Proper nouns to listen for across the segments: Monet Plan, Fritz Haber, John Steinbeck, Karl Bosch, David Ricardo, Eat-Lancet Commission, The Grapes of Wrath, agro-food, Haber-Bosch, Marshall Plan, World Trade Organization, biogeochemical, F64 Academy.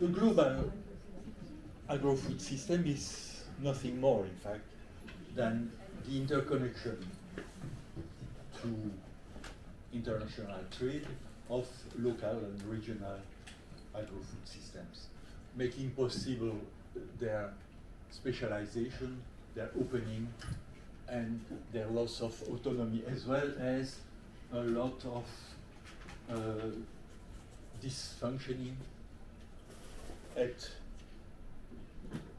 The global agro-food system is nothing more, in fact, than the interconnection to international trade of local and regional agro-food systems, making possible their specialization, their opening, and their loss of autonomy, as well as a lot of dysfunctioning at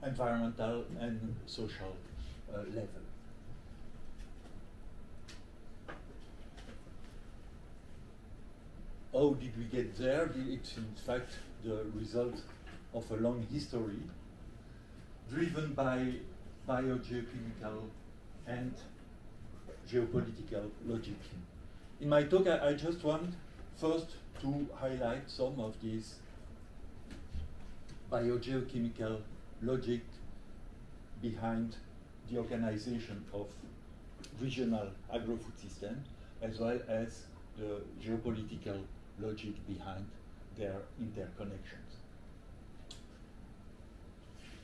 environmental and social level. How did we get there? It's in fact the result of a long history driven by biogeopolitical and geopolitical logic. In my talk, I just want first to highlight some of these biogeochemical logic behind the organization of regional agro-food systems, as well as the geopolitical logic behind their interconnections.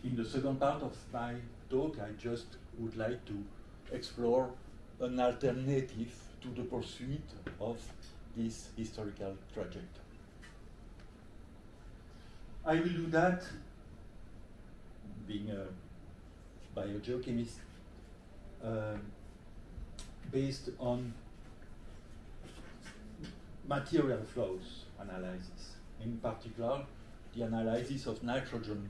In the second part of my talk, I just would like to explore an alternative to the pursuit of this historical trajectory. I will do that, being a biogeochemist, based on material flows analysis, in particular the analysis of nitrogen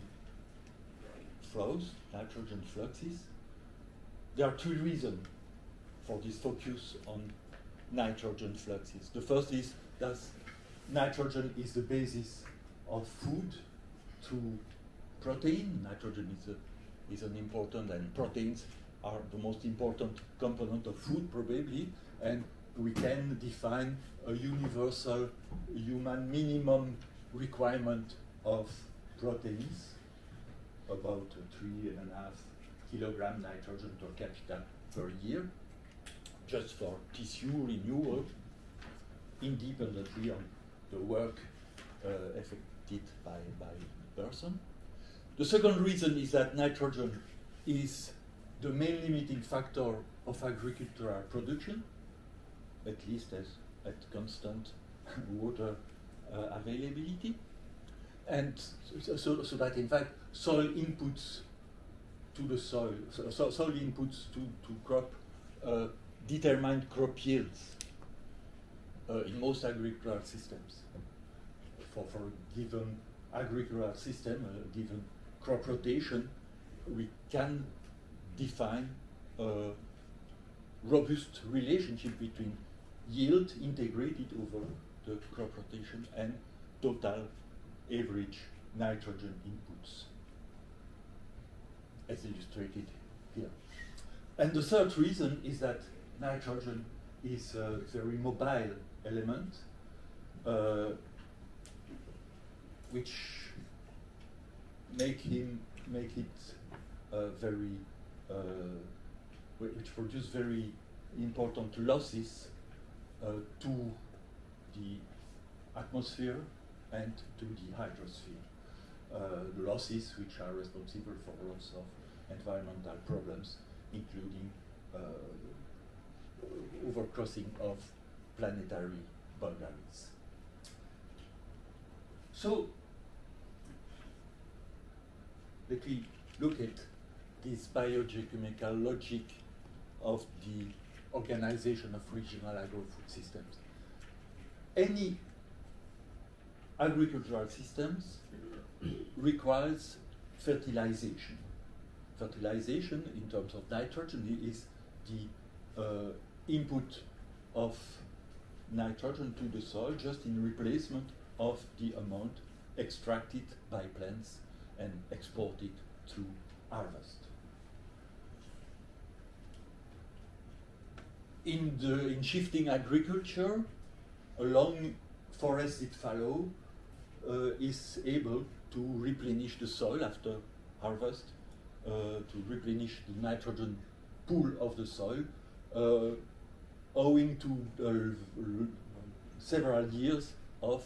flows, nitrogen fluxes. There are two reasons for this focus on nitrogen fluxes. The first is that nitrogen is the basis of food through protein. Nitrogen is an important, and proteins are the most important component of food probably, and we can define a universal human minimum requirement of proteins, about 3.5 kilograms nitrogen per capita per year, just for tissue renewal, independently on the work affected by the person. The second reason is that nitrogen is the main limiting factor of agricultural production, at least as at constant water availability, and so that in fact soil inputs to the soil, soil inputs to crop determine crop yields in most agricultural systems. For a given agricultural system, a given crop rotation, we can define a robust relationship between yield integrated over the crop rotation and total average nitrogen inputs, as illustrated here. And the third reason is that nitrogen is a very mobile element, which which produce very important losses to the atmosphere and to the hydrosphere. Losses which are responsible for lots of environmental problems, including overcrossing of planetary boundaries. So let me look at this biogeochemical logic of the organization of regional agro-food systems. Any agricultural systems requires fertilization. Fertilization, in terms of nitrogen, is the input of nitrogen to the soil just in replacement of the amount extracted by plants and exported through harvest. In shifting agriculture, a long forested fallow is able to replenish the soil after harvest, to replenish the nitrogen pool of the soil, owing to several years of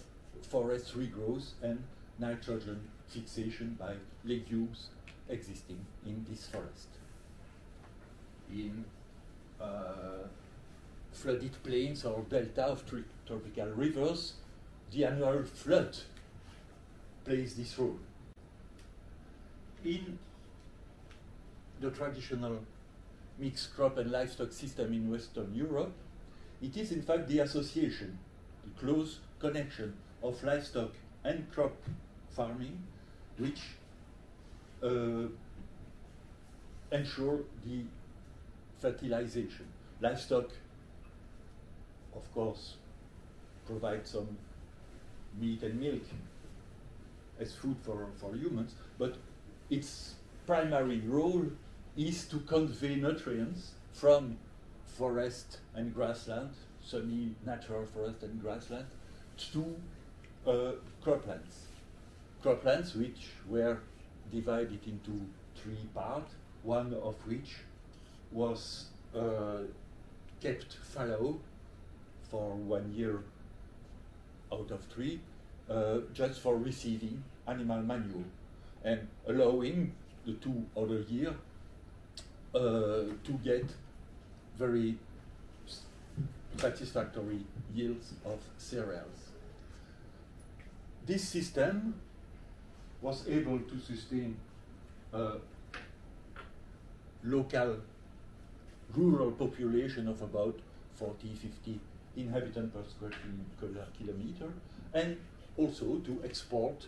forest regrowth and nitrogen fixation by legumes existing in this forest. In flooded plains or delta of tropical rivers, the annual flood plays this role. In the traditional mixed crop and livestock system in Western Europe, it is in fact the association, the close connection of livestock and crop farming, which ensure the fertilization. Livestock, of course, provide some meat and milk as food for humans, but its primary role is to convey nutrients from forest and grassland, semi-natural forest and grassland, to croplands. Croplands which were divided into three parts, one of which was kept fallow for 1 year out of three, just for receiving animal manure, and allowing the two other years to get very satisfactory yields of cereals. This system was able to sustain local rural population of about 40–50 inhabitants per square kilometer, and also to export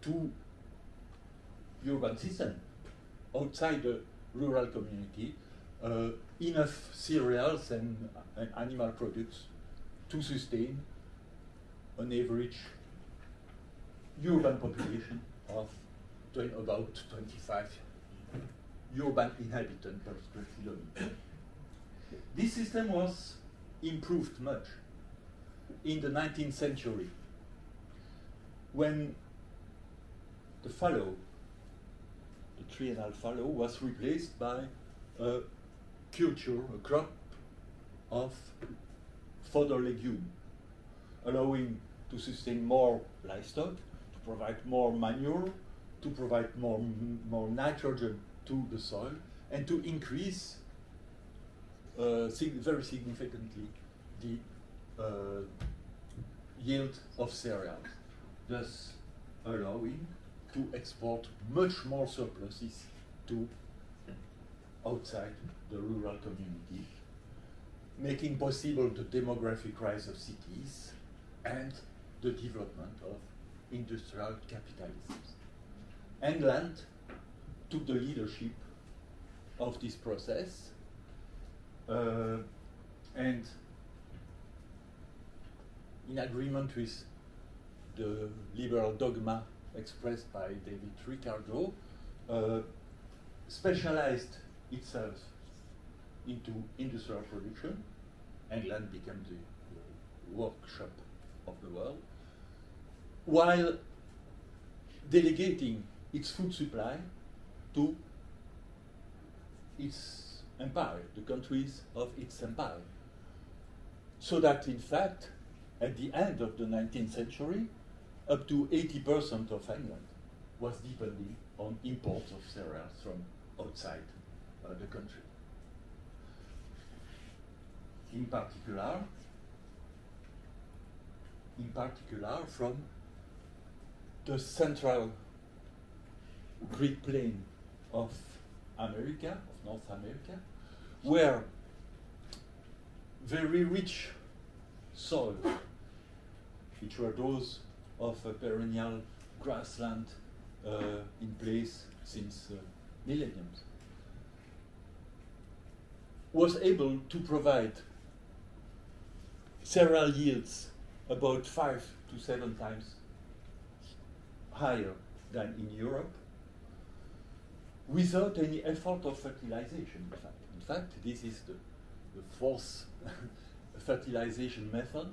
to urban system outside the rural community enough cereals and animal products to sustain an average urban population of about 25 urban inhabitants per square kilometer. This system was improved much in the 19th century, when the fallow, the triennial fallow, was replaced by a culture, a crop of fodder legume, allowing to sustain more livestock, to provide more manure, to provide more nitrogen to the soil, and to increase very significantly the yield of cereals, thus allowing to export much more surpluses to outside the rural community, making possible the demographic rise of cities and the development of industrial capitalism. And land took the leadership of this process, and in agreement with the liberal dogma expressed by David Ricardo, specialized itself into industrial production, and land became the workshop of the world, while delegating its food supply to its empire, the countries of its empire. So that in fact, at the end of the 19th century, up to 80% of England was depending on imports of cereals from outside the country. In particular from the central Greek plain of America, of North America, where very rich soil, which were those of a perennial grassland in place since millennia, was able to provide cereal yields about 5 to 7 times higher than in Europe, without any effort of fertilization. In fact, this is the fourth fertilization method,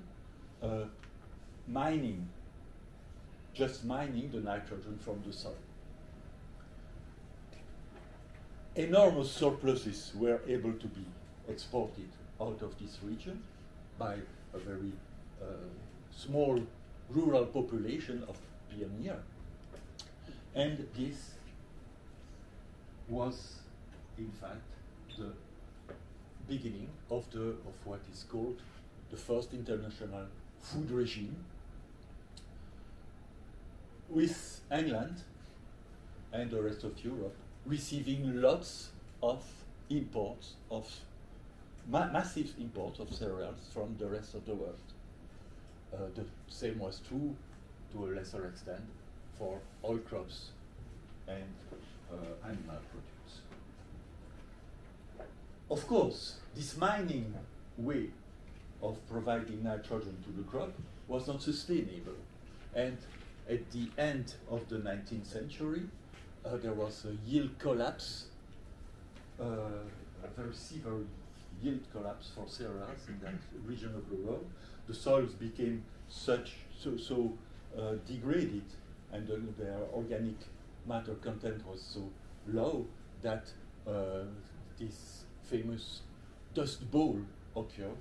just mining the nitrogen from the soil. Enormous surpluses were able to be exported out of this region by a very small rural population of billion years. And this was, in fact, the beginning of, what is called the first international food regime, with England and the rest of Europe receiving lots of imports of massive imports of cereals from the rest of the world. The same was true, to a lesser extent, for oil crops and animal produce. Of course, this mining way of providing nitrogen to the crop was not sustainable. And at the end of the 19th century, there was a yield collapse, a very severe yield collapse for cereals in that region of the world. The soils became so degraded, and their organic matter content was so low that this famous dust bowl occurred,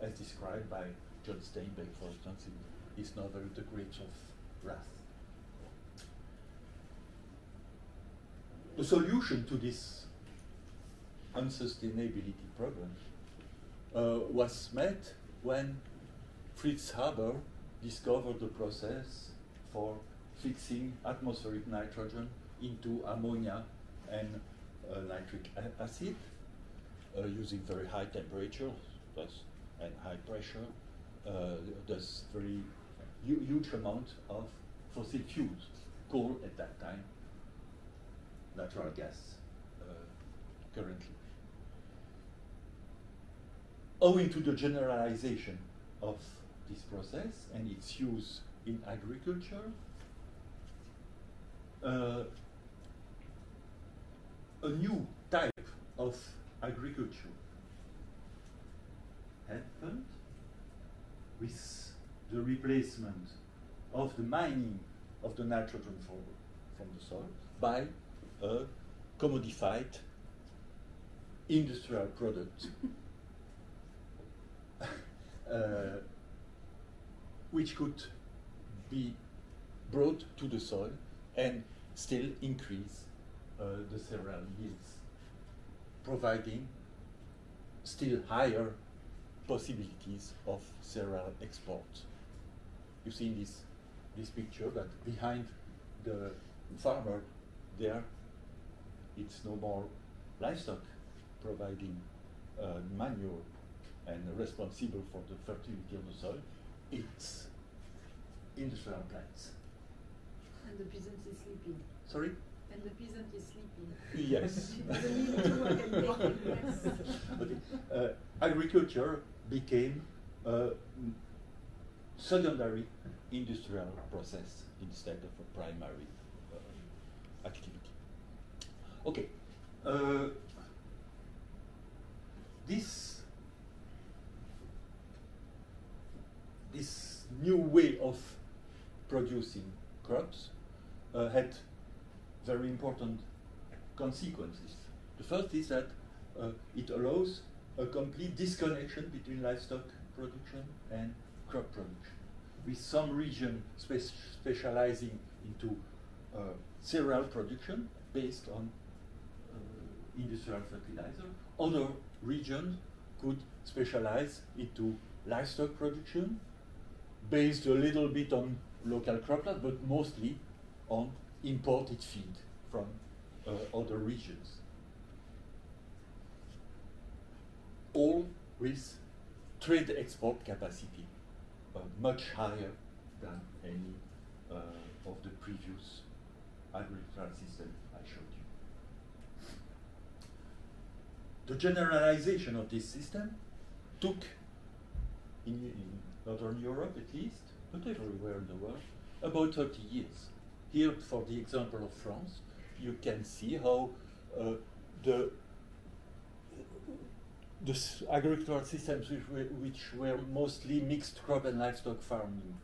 as described by John Steinbeck, for instance, in his novel *The Grapes of Wrath*. The solution to this unsustainability problem was met when Fritz Haber discovered the process for fixing atmospheric nitrogen into ammonia and nitric acid using very high temperature and high pressure. There's very huge amount of fossil fuels, coal at that time, natural gas currently. Owing to the generalization of this process and its use in agriculture, a new type of agriculture happened with the replacement of the mining of the nitrogen from the soil by a commodified industrial product which could be brought to the soil and still increase the cereal yields, providing still higher possibilities of cereal export. You see in this picture that behind the farmer there, it's no more livestock providing manure and responsible for the fertility of the soil, it's industrial plants. And the peasant is sleeping. Sorry? And the peasant is sleeping. Yes. Okay. Agriculture became a secondary industrial process instead of a primary activity. Okay. This new way of producing crops had very important consequences. The first is that it allows a complete disconnection between livestock production and crop production, with some regions specializing into cereal production based on industrial fertilizer. Other regions could specialize into livestock production, based a little bit on local cropland, but mostly on imported feed from other regions. All with trade export capacity much higher than any of the previous agricultural system I showed you. The generalization of this system took, in Northern Europe at least, but everywhere in the world, about 30 years. Here, for the example of France, you can see how the agricultural systems which were mostly mixed crop and livestock farming,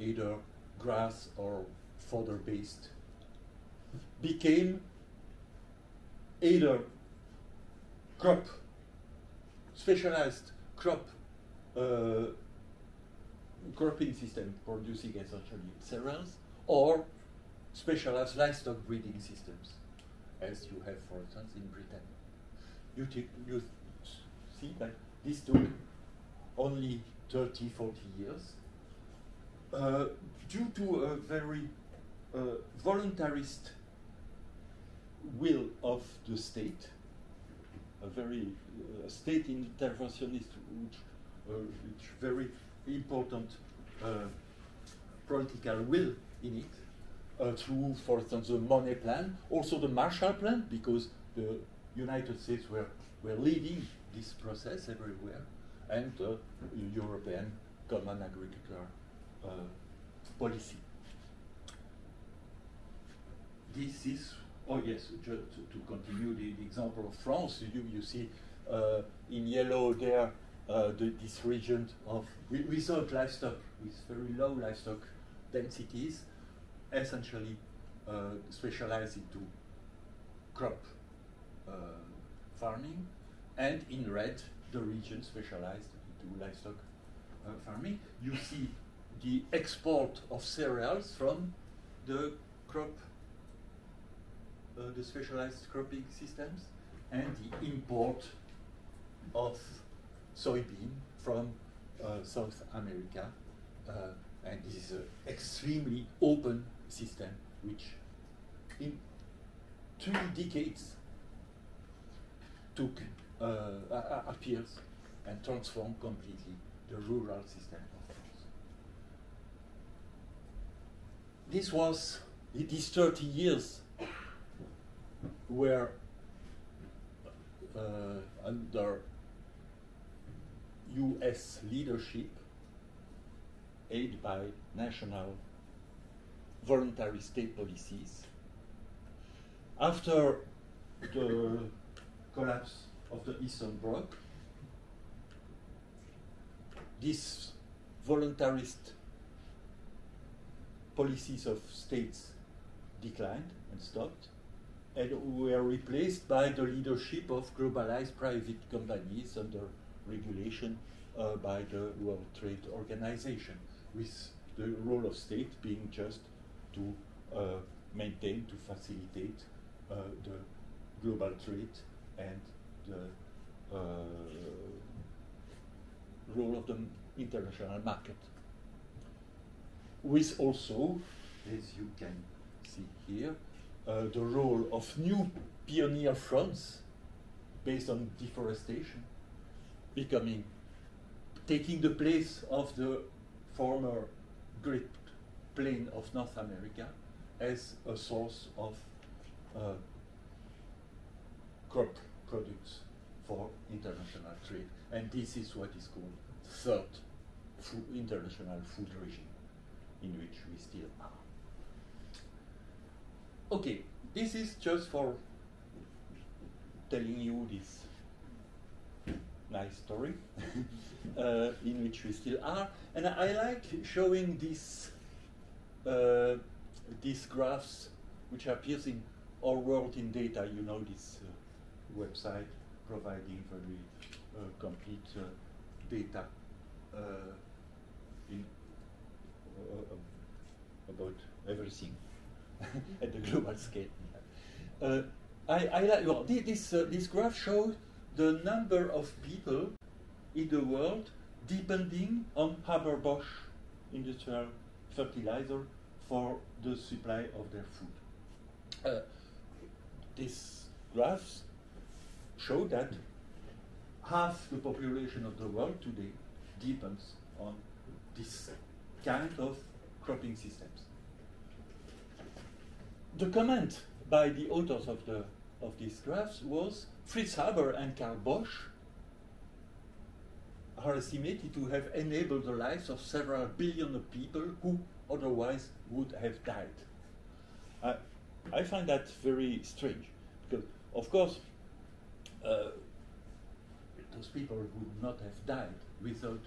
either grass or fodder-based, became either crop, specialized crop cropping system producing essentially cereals, or specialized livestock breeding systems, as you have, for instance, in Britain. You see that this took only 30, 40 years due to a very voluntarist will of the state, a very state interventionist, which very important political will in it, through, for instance, the Monet Plan, also the Marshall Plan, because the United States were leading this process everywhere, and European common agricultural policy. This is, oh yes, just to continue the example of France, you see in yellow there this region of without livestock, with very low livestock densities, essentially specialized into crop farming, and in red, the region specialized into livestock farming. You see the export of cereals from the crop, the specialized cropping systems, and the import of soybean from South America, and this is an extremely open system, which in 3 decades took appears and transformed completely the rural system of France. This was, these 30 years were under US leadership, aided by national voluntary state policies. After the collapse of the Eastern Bloc, these voluntarist policies of states declined and stopped, and were replaced by the leadership of globalized private companies under regulation by the World Trade Organization, with the role of state being just to maintain, to facilitate the global trade, and the role of the international market. With also, as you can see here, the role of new pioneer fronts based on deforestation, taking the place of the former Great Plain of North America as a source of crop products for international trade. And this is what is called third international food regime, in which we still are. Okay, this is just for telling you this nice story in which we still are. And I like showing these graphs which appears in Our World in Data. You know, this website providing very complete data about everything at the global scale. This graph shows the number of people in the world depending on Haber-Bosch industrial fertilizer for the supply of their food. These graphs show that half the population of the world today depends on this kind of cropping systems. The comment by the authors of these graphs was, Fritz Haber and Karl Bosch are estimated to have enabled the lives of several billion of people who otherwise would have died. I find that very strange, because of course those people would not have died without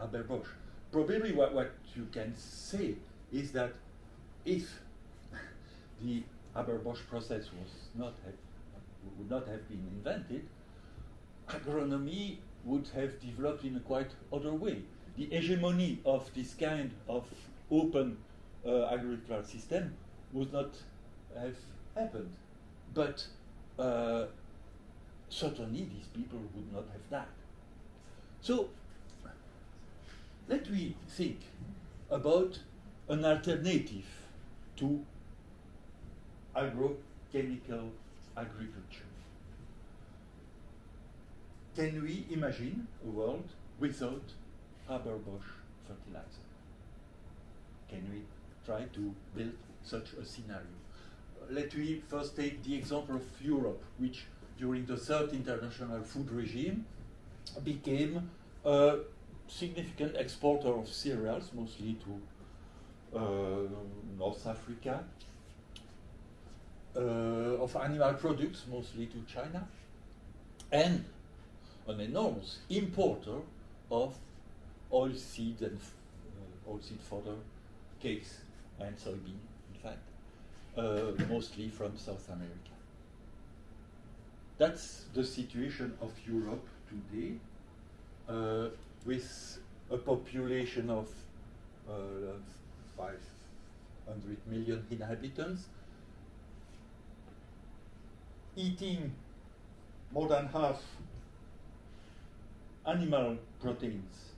Haber-Bosch. Probably what you can say is that if the Haber-Bosch process would not have been invented, agronomy would have developed in a quite other way. the hegemony of this kind of open agricultural system would not have happened. But certainly these people would not have died. So let me think about an alternative to agrochemical agriculture. Can we imagine a world without Haber-Bosch fertilizer? Can we try to build such a scenario? Let me first take the example of Europe, which during the Third International Food Regime became a significant exporter of cereals, mostly to North Africa, of animal products, mostly to China, and an enormous importer of oilseed and oilseed fodder, cakes and soybean, in fact, mostly from South America. That's the situation of Europe today, with a population of 500 million inhabitants, eating more than half animal proteins,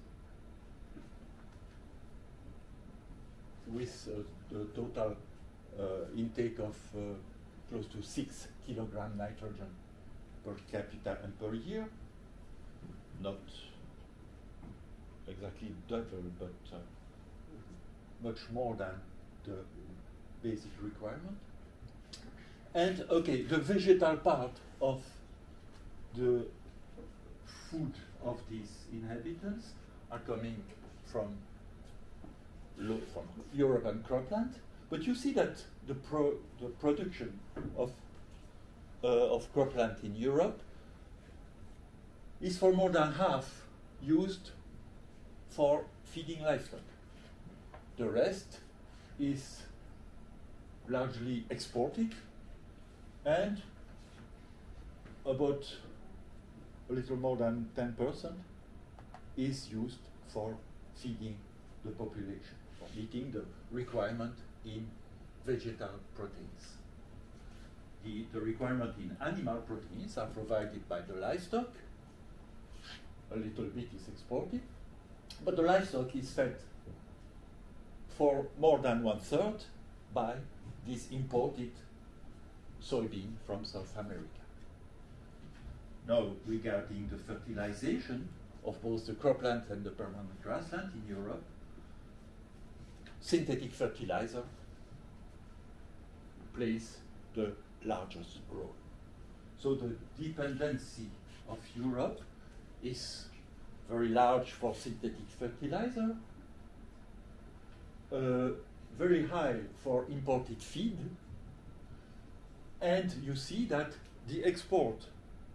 with a total intake of close to 6 kilograms nitrogen per capita and per year. Not exactly double, but much more than the basic requirement. And okay, the vegetal part of the food of these inhabitants are coming from European cropland, but you see that the production of cropland in Europe is for more than half used for feeding livestock. The rest is largely exported, and about a little more than 10% is used for feeding the population, for meeting the requirement in vegetal proteins. The requirement in animal proteins are provided by the livestock. A little bit is exported, but the livestock is fed for more than 1/3 by this imported soybean from South America. Now, regarding the fertilization of both the cropland and the permanent grassland in Europe, synthetic fertilizer plays the largest role. So the dependency of Europe is very large for synthetic fertilizer, very high for imported feed, and you see that the export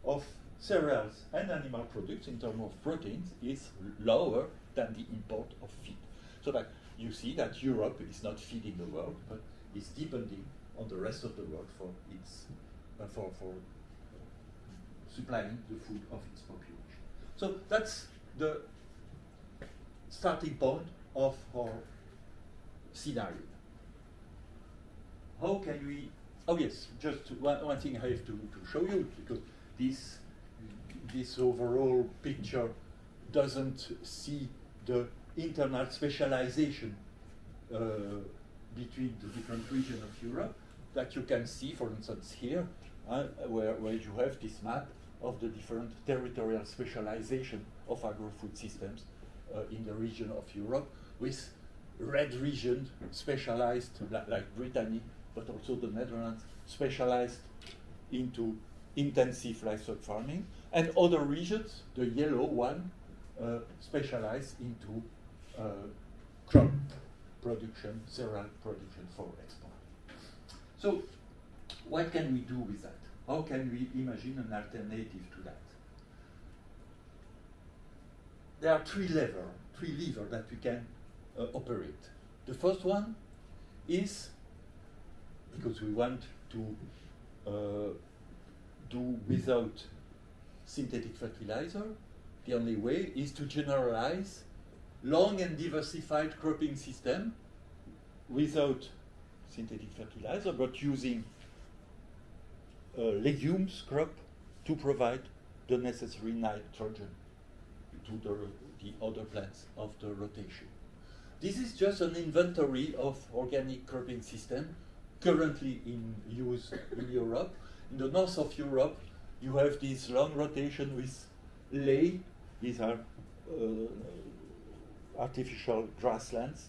of cereals and animal products in terms of proteins is lower than the import of feed. So that you see that Europe is not feeding the world, but is depending on the rest of the world for its for supplying the food of its population. So that's the starting point of our scenario. How can we? Oh yes, just one thing I have to show you, because this overall picture doesn't see the internal specialization between the different regions of Europe that you can see, for instance, here, where you have this map of the different territorial specialization of agro-food systems in the region of Europe, with red regions specialized, like Brittany, but also the Netherlands, specialized into intensive livestock farming, and other regions, the yellow one, specialized into crop production, cereal production for export. So what can we do with that? How can we imagine an alternative to that? There are three levers that we can operate. The first one is, because we want to do without synthetic fertilizer, the only way is to generalize long and diversified cropping system without synthetic fertilizer, but using legumes crop to provide the necessary nitrogen to the other plants of the rotation. This is just an inventory of organic cropping system currently in use in Europe. In the north of Europe, you have this long rotation with lay. These are artificial grasslands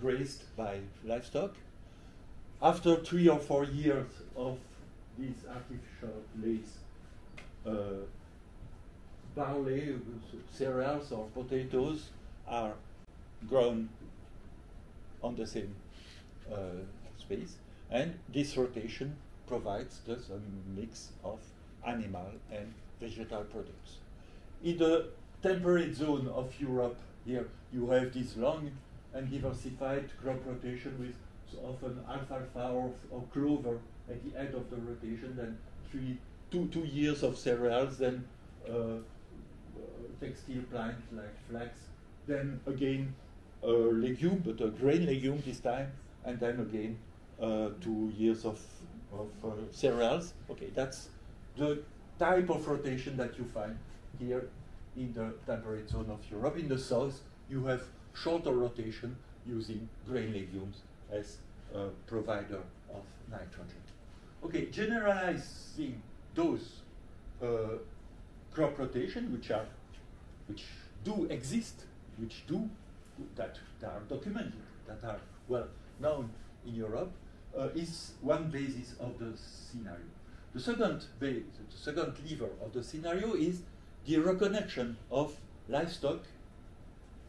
grazed by livestock. After 3 or 4 years of these artificial lays, barley, cereals, or potatoes are grown on the same space, and this rotation provides thus a mix of animal and vegetal products. In the temperate zone of Europe, here you have this long and diversified crop rotation with often alfalfa or clover at the end of the rotation, then 2 years of cereals, then textile plant like flax, then again a legume, but a grain legume this time, and then again 2 years of cereals. Okay, that's the type of rotation that you find here in the temperate zone of Europe. In the south, you have shorter rotation using grain legumes as a provider of nitrogen. Okay, generalizing those crop rotation, which do exist, that are documented, that are well known in Europe, is one basis of the scenario. The second base, the second lever of the scenario is the reconnection of livestock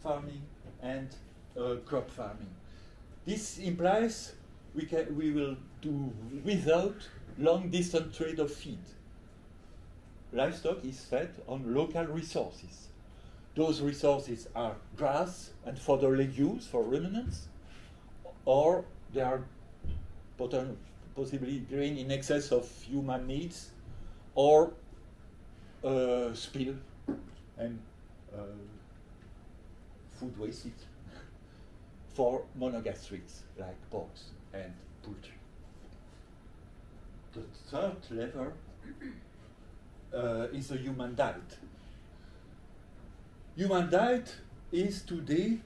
farming and crop farming. This implies we will do without long-distance trade of feed. Livestock is fed on local resources. Those resources are grass and fodder legumes for ruminants, or they are possibly grain in excess of human needs, or spill and food wasted for monogastrics like porks and poultry. The third lever is the human diet. Human diet is today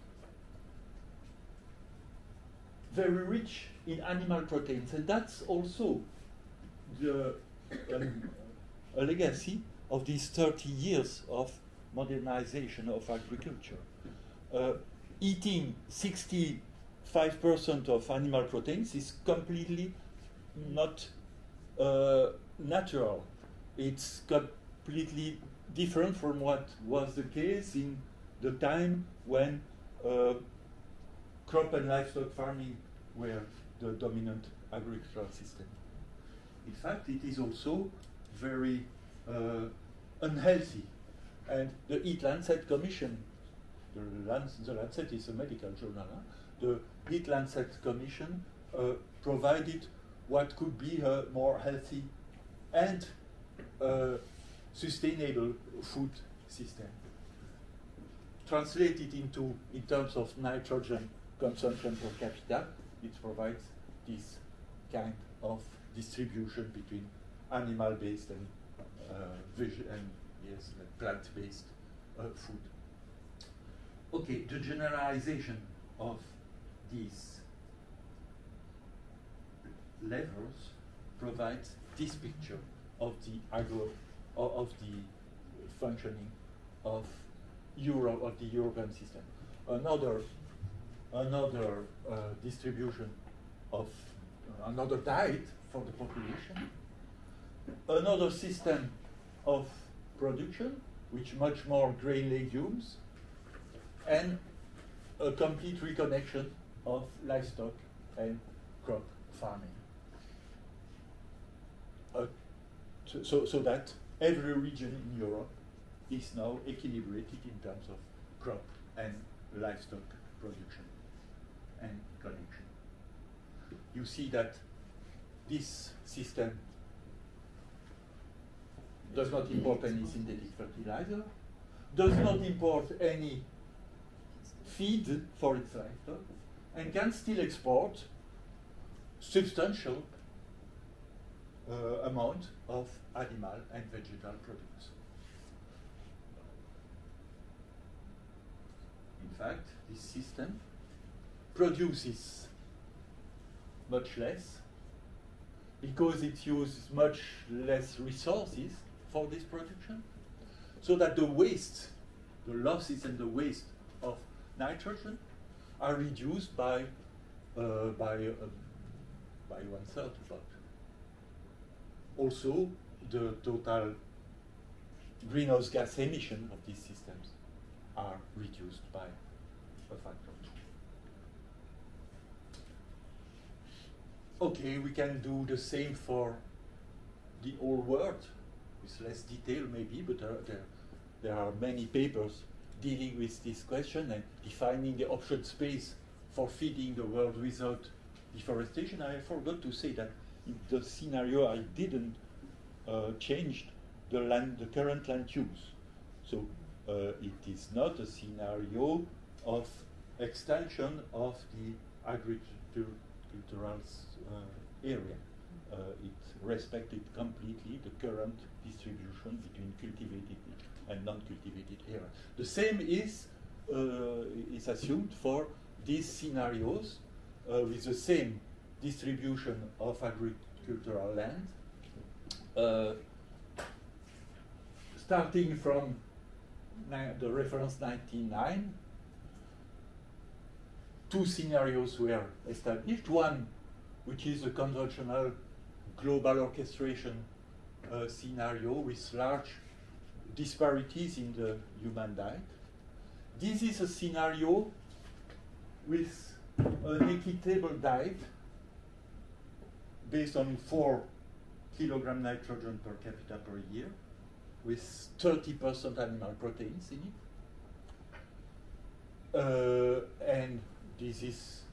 very rich in animal proteins, and that's also the, a legacy of these 30 years of modernization of agriculture. Eating 65% of animal proteins is completely not natural. It's completely different from what was the case in the time when crop and livestock farming were the dominant agricultural system. In fact, it is also very unhealthy. And the Eat-Lancet Commission, the Lancet is a medical journal, huh? The Eat-Lancet Commission provided what could be a more healthy and sustainable food system. Translated into, in terms of nitrogen consumption per capita, it provides this kind of distribution between animal-based and plant-based food. Okay, the generalization of these levels provides this picture of the functioning of Europe, of the European system. Another distribution of another diet for the population, another system of production, which much more grain legumes, and a complete reconnection of livestock and crop farming. So that every region in Europe is now equilibrated in terms of crop and livestock production and connection. You see that this system does not import any synthetic fertilizer, does not import any feed, for example, and can still export substantial amount of animal and vegetal products. In fact, this system produces much less because it uses much less resources for this production, so that the waste, the losses and the waste of nitrogen are reduced by 1/3 about. Also, the total greenhouse gas emission of these systems are reduced by a factor of 2. Okay, we can do the same for the whole world, with less detail maybe, but there are many papers dealing with this question and defining the option space for feeding the world without deforestation. I forgot to say that in the scenario I didn't change the current land use. So it is not a scenario of extension of the agricultural area. It respected completely the current distribution between cultivated and non-cultivated area. The same is assumed for these scenarios with the same distribution of agricultural land, starting from the reference 1999. Two scenarios were established. One, which is a conventional global orchestration scenario with large disparities in the human diet. This is a scenario with an equitable diet based on 4 kilograms nitrogen per capita per year, with 30% animal proteins in it. And this is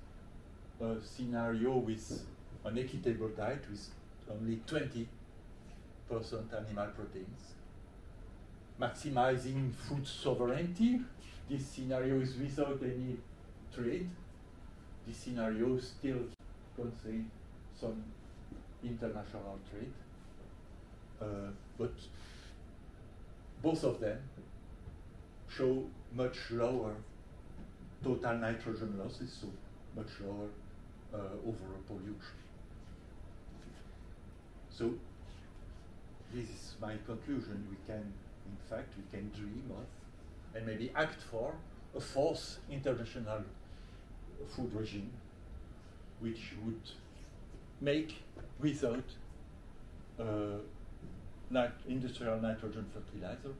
a scenario with an equitable diet with only 20% animal proteins. Maximizing food sovereignty. This scenario is without any trade. This scenario still contains some international trade, but both of them show much lower total nitrogen losses, so much lower overall pollution. So this is my conclusion. We can, in fact, we can dream of and maybe act for a fourth international food regime, which would make without industrial nitrogen fertilizer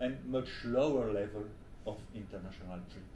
and much lower level of international trade.